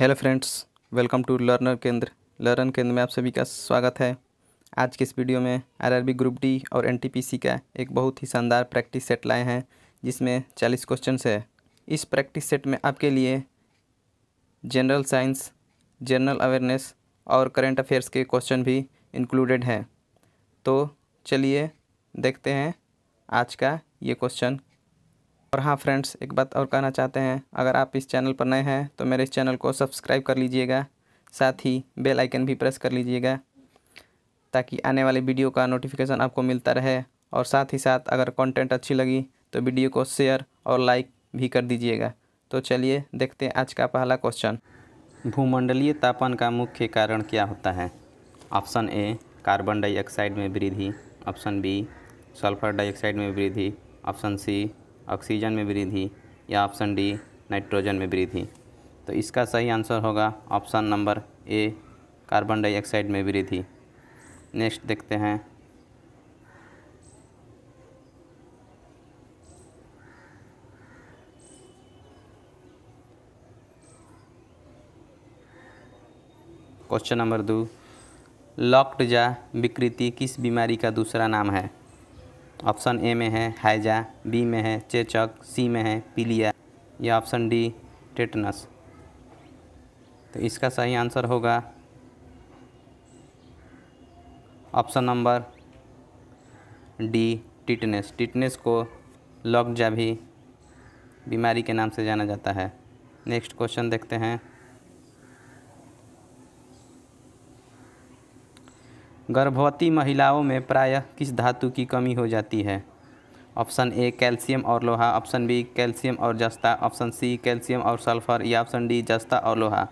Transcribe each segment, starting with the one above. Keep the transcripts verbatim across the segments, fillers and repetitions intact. Hello friends, welcome to learner Kendra. Learner Kendra में आप सभी का स्वागत है। आज के इस वीडियो में आरआरबी ग्रुप डी और एनटीपीसी का एक बहुत ही शानदार प्रैक्टिस सेट लाए हैं जिसमें चालीस क्वेश्चंस है। इस प्रैक्टिस सेट में आपके लिए जनरल साइंस, जनरल अवेयरनेस और करंट अफेयर्स के क्वेश्चन भी इंक्लूडेड हैं। तो चलिए देखते हैं आज का ये क्वेश्चन। और हाँ फ्रेंड्स, एक बात और कहना चाहते हैं, अगर आप इस चैनल पर नए हैं तो मेरे इस चैनल को सब्सक्राइब कर लीजिएगा, साथ ही बेल आइकन भी प्रेस कर लीजिएगा ताकि आने वाले वीडियो का नोटिफिकेशन आपको मिलता रहे। और साथ ही साथ अगर कंटेंट अच्छी लगी तो वीडियो को शेयर और लाइक भी कर दीजिएगा। तो चलिए देखते हैं आज का पहला क्वेश्चन। भूमंडलीय तापन का मुख्य कारण क्या होता है? ऑप्शन ए कार्बन डाइऑक्साइड में वृद्धि, ऑप्शन बी सल्फर डाइऑक्साइड में वृद्धि, ऑप्शन सी ऑक्सीजन में वृद्धि या ऑप्शन डी नाइट्रोजन में वृद्धि। तो इसका सही आंसर होगा option number A carbon dioxide में वृद्धि। नेक्स्ट देखते हैं। क्वेश्चन नंबर दो, लॉक्टजा विकृति किस बीमारी का दूसरा नाम है? ऑप्शन ए में है हैजा, बी में है चेचक, सी में है पीलिया या ऑप्शन डी टेटनस। तो इसका सही आंसर होगा option number D tetanus. Tetanus को लॉकजा भी बीमारी के नाम से जाना जाता है। नेक्स्ट क्वेश्चन देखते हैं। गर्भवती महिलाओं में प्रायः किस धातु की कमी हो जाती है? ऑप्शन ए कैल्शियम और लोहा, ऑप्शन बी कैल्शियम और जस्ता, ऑप्शन सी कैल्शियम और सल्फर या ऑप्शन डी जस्ता और लोहा।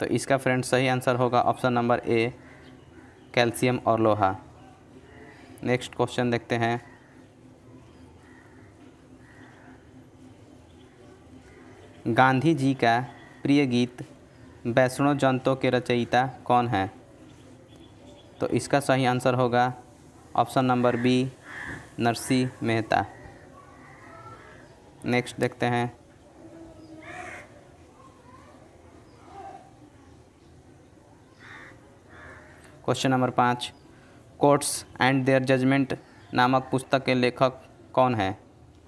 तो इसका फ्रेंड्स सही आंसर होगा ऑप्शन नंबर ए कैल्शियम और लोहा। नेक्स्ट क्वेश्चन देखते हैं। गांधी जी का प्रिय गीत वैष्णो जनतों के रचयिता कौन है? तो इसका सही आंसर होगा option number B Narsi Mehta. Next देखते हैं। क्वेश्चन नंबर पाँच, कोर्ट्स एंड देयर जजमेंट नामक पुस्तक के लेखक कौन है?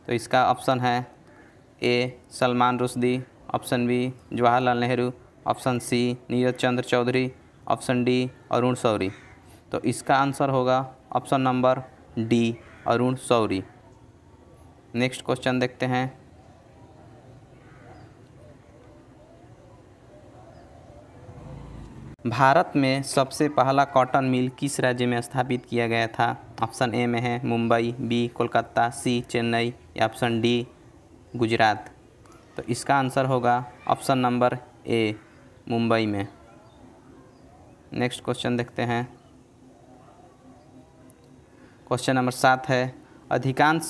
तो इसका ऑप्शन है A Salman Rushdie, option B Jawaharlal Nehru, option C Neeraj Chandra Chaudhary, option D Arun Shourie. तो इसका आंसर होगा option number D Arun Shourie. Next question देखते हैं। भारत में सबसे पहला कॉटन मिल किस राज्य में स्थापित किया गया था? ऑप्शन ए में है मुंबई, बी कोलकाता, सी चेन्नई या ऑप्शन डी गुजरात। तो इसका आंसर होगा ऑप्शन नंबर ए मुंबई में। नेक्स्ट क्वेश्चन देखते हैं। क्वेश्चन नंबर सात है, अधिकांश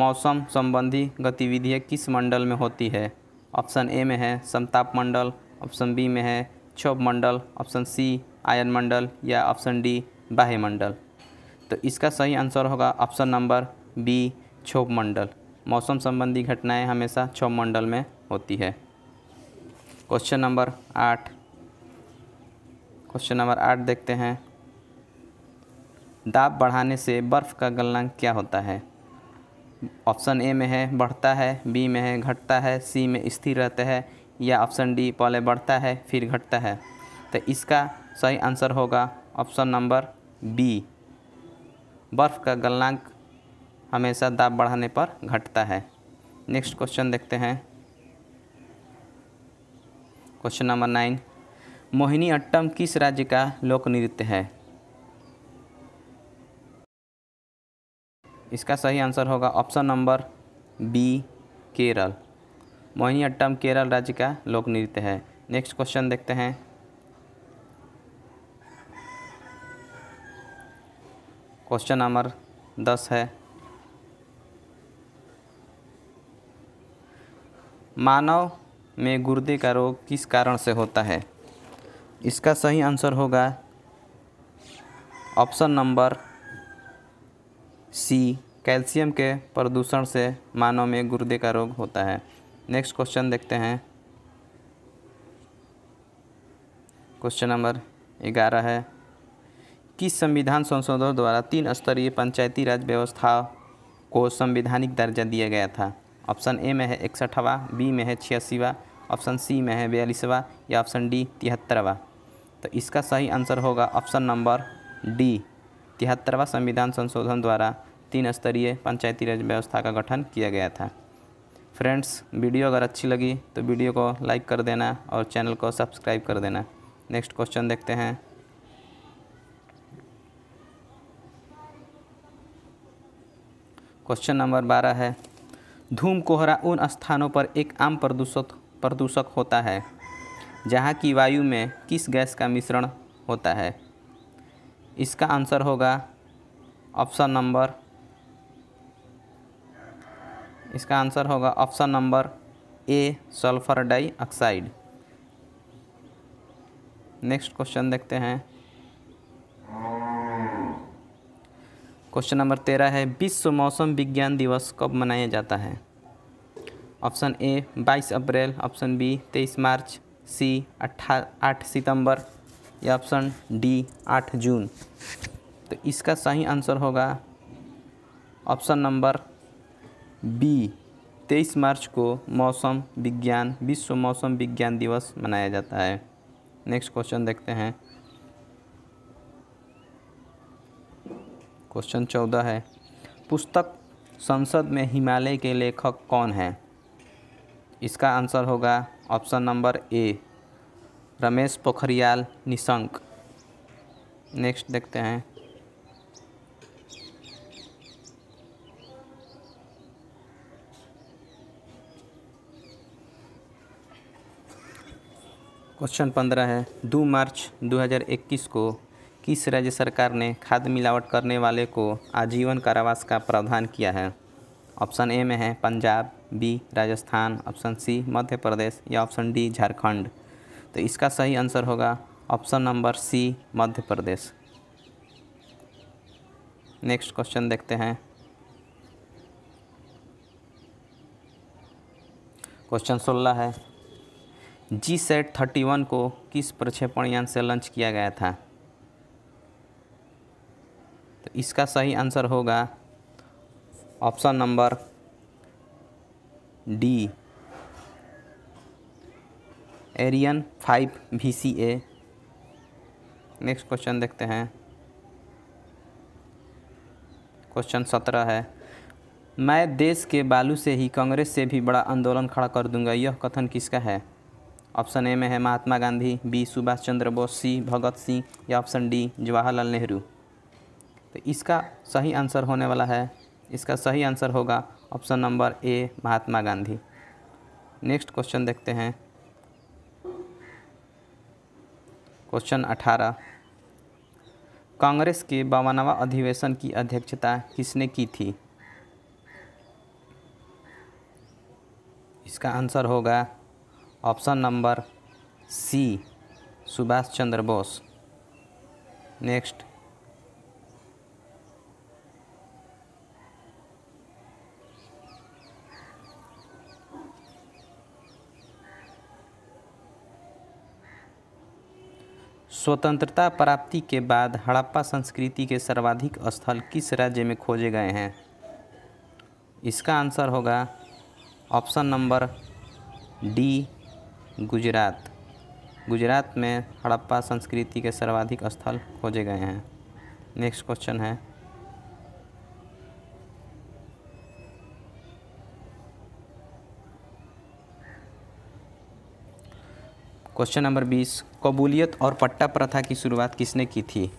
मौसम संबंधी गतिविधियाँ किस मंडल में होती है? ऑप्शन ए में है समताप मंडल, ऑप्शन बी में है क्षोभ मंडल, ऑप्शन सी आयन मंडल या ऑप्शन डी बाह्य मंडल। तो इसका सही आंसर होगा ऑप्शन नंबर बी क्षोभ मंडल। मौसम संबंधी घटनाएं हमेशा क्षोभ मंडल में होती है। क्वेश्चन नंबर आठ क्वेश्चन नंबर आठ देखते हैं। दाब बढ़ाने से बर्फ़ का गलनांक क्या होता है? ऑप्शन ए में है बढ़ता है, बी में है घटता है, सी में स्थिर रहता है या ऑप्शन डी पहले बढ़ता है फिर घटता है। तो इसका सही आंसर होगा ऑप्शन नंबर बी, बर्फ़ का गलनांक हमेशा दाब बढ़ाने पर घटता है। नेक्स्ट क्वेश्चन देखते हैं। क्वेश्चन नंबर नाइन, मोहिनीअट्टम किस राज्य का लोक नृत्य है? इसका सही आंसर होगा option number B Kerala. Mohiniyattam Kerala राज्य का लोक नृत्य है। नेक्स्ट क्वेश्चन देखते हैं। क्वेश्चन नंबर दस है, मानव में गुर्दे का रोग किस कारण से होता है? इसका सही आंसर होगा ऑप्शन नंबर सी कैल्शियम के प्रदूषण से मानव में गुर्दे का रोग होता है। नेक्स्ट क्वेश्चन देखते हैं। क्वेश्चन नंबर ग्यारह है कि संविधान संशोधन द्वारा तीन स्तरीय पंचायती राज व्यवस्था को संवैधानिक दर्जा दिया गया था। ऑप्शन ए में है इकसठवां, बी में है छियासीवा, ऑप्शन सी में है बयालीसवा या ऑप्शन डी तिहत्तरवा। तो इसका सही आंसर होगा ऑप्शन नंबर डी तिहत्तरवा। संविधान संशोधन द्वारा तीन स्तरीय पंचायती राज व्यवस्था का गठन किया गया था। फ्रेंड्स, वीडियो अगर अच्छी लगी तो वीडियो को लाइक कर देना और चैनल को सब्सक्राइब कर देना। नेक्स्ट क्वेश्चन देखते हैं। क्वेश्चन नंबर बारह है धूम कोहरा उन स्थानों पर एक आम प्रदूषक प्रदूषक होता है जहाँ की वायु में किस गैस का मिश्रण होता है। इसका आंसर होगा ऑप्शन नंबर इसका आंसर होगा option number A sulphur dioxide. Next question देखते हैं। क्वेश्चन नंबर तेरह है विश्व मौसम विज्ञान दिवस कब मनाया जाता है। ऑप्शन ए बाईस अप्रैल, ऑप्शन बी तेईस मार्च, सी आठ सितंबर या ऑप्शन डी आठ जून। तो इसका सही आंसर होगा ऑप्शन नंबर बी तेईस मार्च को मौसम विज्ञान विश्व मौसम विज्ञान दिवस मनाया जाता है। नेक्स्ट क्वेश्चन देखते हैं। क्वेश्चन चौदह है पुस्तक संसद में हिमालय के लेखक कौन हैं। इसका आंसर होगा option number A Ramesh Pokhriyal Nishank. Next देखते हैं। क्वेश्चन पंद्रह है दो मार्च दो हज़ार इक्कीस को किस राज्य सरकार ने खाद्य मिलावट करने वाले को आजीवन कारावास का प्रावधान किया है। ऑप्शन ए में है Punjab, B Rajasthan, option C Madhya Pradesh या ऑप्शन डी झारखंड। तो इसका सही आंसर होगा option number C Madhya Pradesh. Next question देखते हैं। क्वेश्चन सोलह है जी सैट थर्टी वन को किस प्रक्षेपण यान से लॉन्च किया गया था। तो इसका सही आंसर होगा option number D Ariane five V C A. Next question देखते हैं। क्वेश्चन सत्रह है मैं देश के बालू से ही कांग्रेस से भी बड़ा आंदोलन खड़ा कर दूंगा, यह कथन किसका है। ऑप्शन ए में है महात्मा गांधी, बी सुभाष चंद्र बोस, सी भगत सिंह या ऑप्शन डी जवाहरलाल नेहरू। तो इसका सही आंसर होने वाला है इसका सही आंसर होगा option number A Mahatma Gandhi. Next question देखते हैं। क्वेश्चन अठारह कांग्रेस के बावनवां अधिवेशन की अध्यक्षता किसने की थी। इसका आंसर होगा option number C Subhash Chandra Bose. Next स्वतंत्रता प्राप्ति के बाद हड़प्पा संस्कृति के सर्वाधिक स्थल किस राज्य में खोजे गए हैं। इसका आंसर होगा option number D Gujarat. Gujarat में हड़प्पा संस्कृति के सर्वाधिक स्थल खोजे गए हैं। नेक्स्ट क्वेश्चन है। क्वेश्चन नंबर बीस कबूलियत और पट्टा प्रथा की शुरुआत किसने की थी।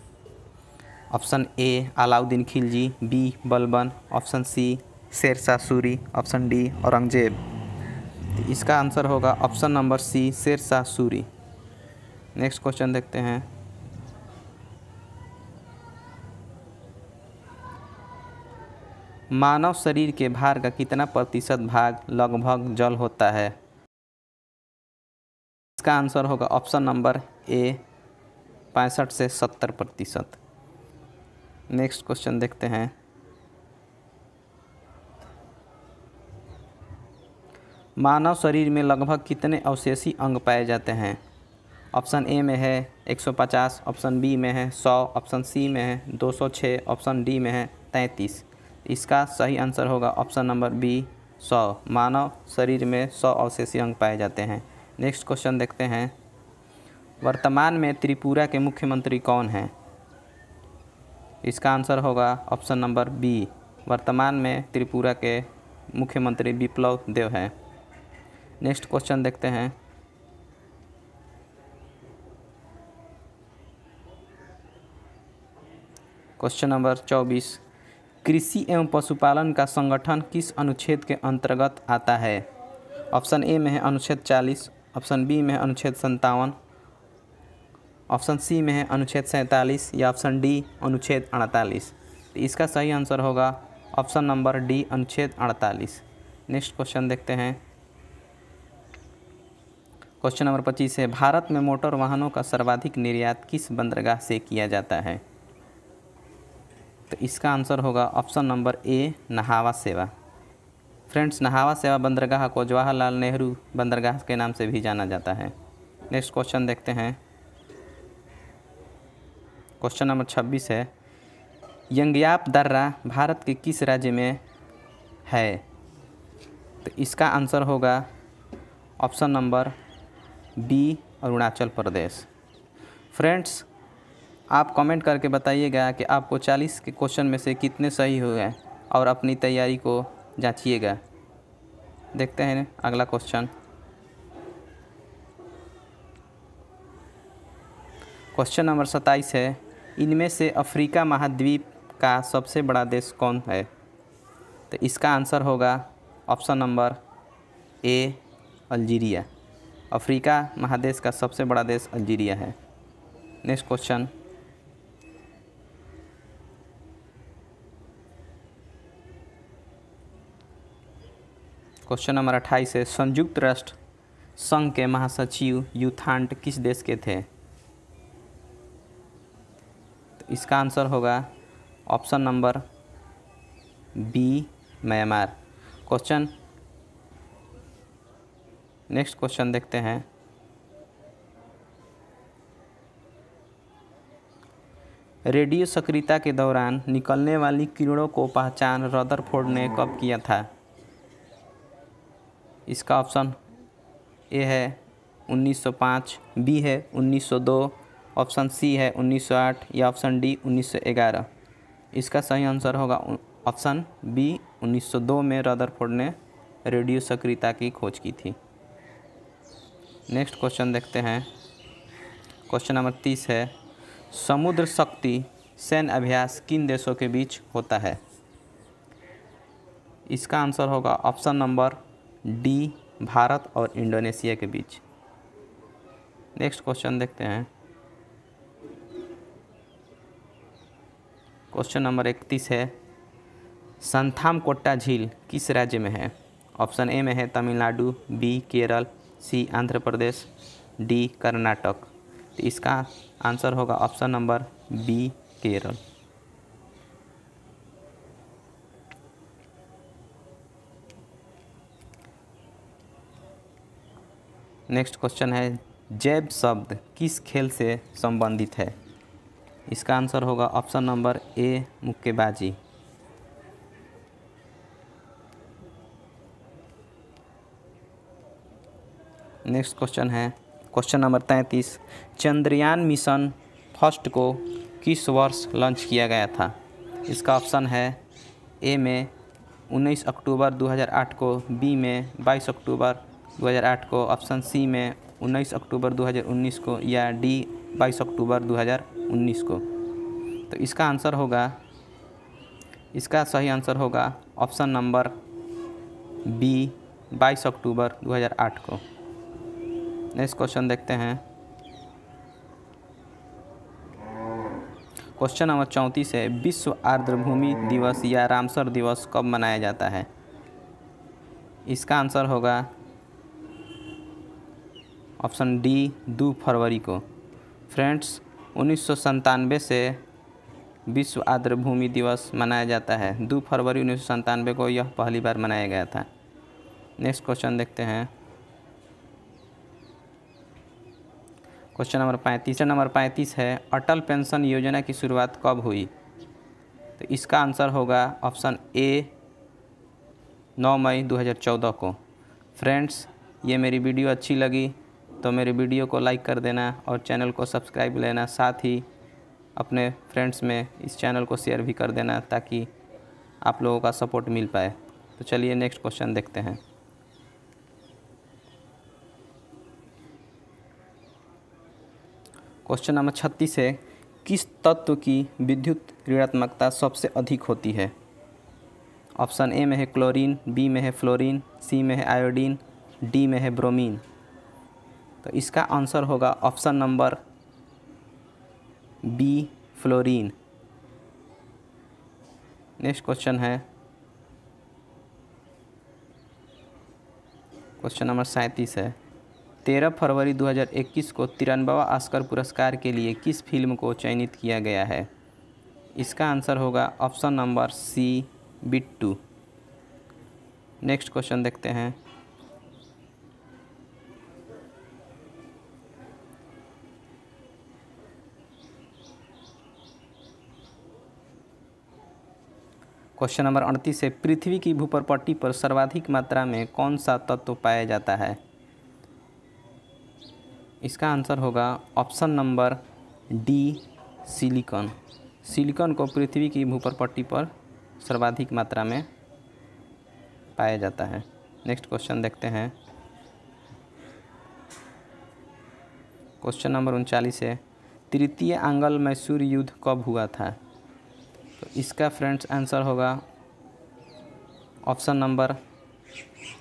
Option A Alauddin Khilji, B Balban, option C Sher Shah Suri, option D Aurangzeb. तो इसका आंसर होगा option number C Sher Shah Suri. Next question देखते हैं। मानव शरीर के भार का कितना प्रतिशत भाग लगभग जल होता है। इसका आंसर होगा ऑप्शन नंबर ए पैंसठ से सत्तर प्रतिशत। नेक्स्ट क्वेश्चन देखते हैं। मानव शरीर में लगभग कितने अवशेषी अंग पाए जाते हैं। ऑप्शन ए में है एक सौ पचास, ऑप्शन बी में है सौ, ऑप्शन सी में है दो सौ छः, ऑप्शन डी में है तैंतीस। इसका सही आंसर होगा ऑप्शन नंबर बी सौ। मानव शरीर में सौ अवशेषी अंग पाए जाते हैं। नेक्स्ट क्वेश्चन देखते हैं, वर्तमान में त्रिपुरा के मुख्यमंत्री कौन हैं? इसका आंसर होगा ऑप्शन नंबर बी। वर्तमान में त्रिपुरा के मुख्यमंत्री विप्लव देव हैं। नेक्स्ट क्वेश्चन देखते हैं, क्वेश्चन नंबर चौबीस, कृषि एवं पशुपालन का संगठन किस अनुच्छेद के अंतर्गत आता है? ऑप्शन ए में है अनुच्छेद चालीस, ऑप्शन बी में है अनुच्छेद सत्तावन, ऑप्शन सी में है अनुच्छेद सैंतालीस या ऑप्शन डी अनुच्छेद अड़तालीस। तो इसका सही आंसर होगा ऑप्शन नंबर डी अनुच्छेद अड़तालीस। नेक्स्ट क्वेश्चन देखते हैं, क्वेश्चन नंबर पच्चीस है, भारत में मोटर वाहनों का सर्वाधिक निर्यात किस बंदरगाह से किया जाता है? तो इसका आंसर होगा ऑप्शन नंबर ए नहावा सेवा। फ्रेंड्स, नहावा सेवा बंदरगाह को जवाहरलाल नेहरू बंदरगाह के नाम से भी जाना जाता है। नेक्स्ट क्वेश्चन देखते हैं, क्वेश्चन नंबर छब्बीस है, यंगयाप दर्रा भारत के किस राज्य में है? तो इसका आंसर होगा option number B Arunachal Pradesh. Friends, आप कमेंट करके बताइएगा कि आपको चालीस के क्वेश्चन में से कितने सही हुए और अपनी तैयारी को जांचिएगा। देखते हैं अगला क्वेश्चन, क्वेश्चन नंबर सत्ताईस है, इनमें से अफ्रीका महाद्वीप का सबसे बड़ा देश कौन है? तो इसका आंसर होगा option number A Algeria. Africa महादेश का सबसे बड़ा देश अल्जीरिया है। नेक्स्ट क्वेश्चन, क्वेश्चन नंबर अट्ठाईस है, संयुक्त राष्ट्र संघ के महासचिव यू थांट किस देश के थे? तो इसका आंसर होगा option number B Myanmar. Question next question देखते हैं, रेडियो सक्रियता के दौरान निकलने वाली किरणों को पहचान रदरफोर्ड ने कब किया था? इसका ऑप्शन ए है उन्नीस सौ पाँच, बी है उन्नीस सौ दो, ऑप्शन सी है उन्नीस सौ आठ या ऑप्शन डी उन्नीस सौ ग्यारह। इसका सही आंसर होगा ऑप्शन बी उन्नीस सौ दो में रदरफोर्ड ने रेडियो सक्रियता की खोज की थी। नेक्स्ट क्वेश्चन देखते हैं, क्वेश्चन नंबर तीस है, समुद्र शक्ति सैन्य अभ्यास किन देशों के बीच होता है? इसका आंसर होगा ऑप्शन नंबर डी भारत और इंडोनेशिया के बीच। नेक्स्ट क्वेश्चन देखते हैं, क्वेश्चन नंबर इकतीस है, संथाम कोट्टा झील किस राज्य में है? ऑप्शन ए में है Tamil Nadu, B Kerala, C Andhra Pradesh, D Karnataka. तो इसका आंसर होगा option number B Kerala. Next question है, जैव शब्द किस खेल से संबंधित है? इसका आंसर होगा ऑप्शन नंबर ए मुक्केबाजी। नेक्स्ट क्वेश्चन है, क्वेश्चन नंबर तैंतीस, चंद्रयान मिशन फर्स्ट को किस वर्ष लॉन्च किया गया था? इसका ऑप्शन है ए में उन्नीस अक्टूबर दो हज़ार आठ को, बी में बाईस अक्टूबर दो हज़ार आठ को, ऑप्शन सी में उन्नीस अक्टूबर दो हज़ार उन्नीस को या डी बाईस अक्टूबर दो हज़ार उन्नीस को। तो इसका आंसर होगा इसका सही आंसर होगा ऑप्शन नंबर बी बाईस अक्टूबर दो हज़ार आठ को। नेक्स्ट क्वेश्चन देखते हैं, क्वेश्चन नंबर चौंतीस है, विश्व आर्द्रभूमि दिवस या रामसर दिवस कब मनाया जाता है? इसका आंसर होगा ऑप्शन डी दो फरवरी को। फ्रेंड्स, उन्नीस सौ संतानवे से विश्व आर्द्रभूमि दिवस मनाया जाता है। दो फरवरी उन्नीस सौ संतानवे को यह पहली बार मनाया गया था। नेक्स्ट क्वेश्चन देखते हैं, क्वेश्चन नंबर पैंतीस। तीसरा नंबर पैंतीस है अटल पेंशन योजना की शुरुआत कब हुई, तो इसका आंसर होगा ऑप्शन ए नौ मई दो हज़ार चौदह को। फ्रेंड्स ये मेरी वीडियो अच्छी लगी तो मेरी वीडियो को लाइक कर देना और चैनल को सब्सक्राइब लेना, साथ ही अपने फ्रेंड्स में इस चैनल को शेयर भी कर देना ताकि आप लोगों का सपोर्ट मिल पाए। तो चलिए नेक्स्ट क्वेश्चन देखते हैं। क्वेश्चन नंबर छत्तीस है किस तत्व की विद्युत ऋणात्मकता सबसे अधिक होती है। ऑप्शन ए में है क्लोरीन, बी में है फ्लोरीन, सी में है आयोडीन, डी में है ब्रोमीन। तो इसका आंसर होगा option number B fluorine. Next question है क्वेश्चन नंबर सैंतीस है तेरह फरवरी दो हज़ार इक्कीस को तिरानबवा ऑस्कर पुरस्कार के लिए किस फिल्म को चयनित किया गया है। इसका आंसर होगा option number C Bittu. Next question देखते हैं। क्वेश्चन नंबर अड़तीस है पृथ्वी की भूपरपट्टी पर सर्वाधिक मात्रा में कौन सा तत्व पाया जाता है। इसका आंसर होगा option number D silicon. Silicon को पृथ्वी की भूपरपट्टी पर सर्वाधिक मात्रा में पाया जाता है। नेक्स्ट क्वेश्चन देखते हैं। क्वेश्चन नंबर उनचालीस है तृतीय आंग्ल मैसूर युद्ध कब हुआ था। तो इसका फ्रेंड्स आंसर होगा ऑप्शन नंबर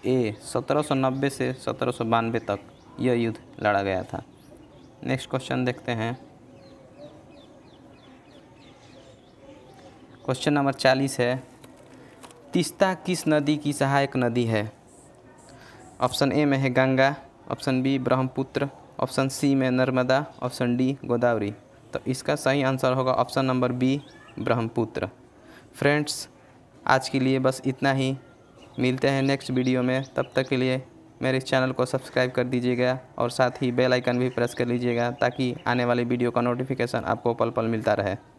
ए सत्रह सौ नब्बे से सत्रह सौ बानवे तक यह युद्ध लड़ा गया था। नेक्स्ट क्वेश्चन देखते हैं। क्वेश्चन नंबर चालीस है तीस्ता किस नदी की सहायक नदी है। ऑप्शन ए में है Ganga, option B Brahmaputra, option C में नर्मदा, ऑप्शन डी गोदावरी। तो इसका सही आंसर होगा option number B Brahmaputra. Friends आज के लिए बस इतना ही, मिलते हैं नेक्स्ट वीडियो में। तब तक के लिए मेरे चैनल को सब्सक्राइब कर दीजिएगा और साथ ही बेल आइकन भी प्रेस कर लीजिएगा ताकि आने वाली वीडियो का नोटिफिकेशन आपको पल पल मिलता रहे।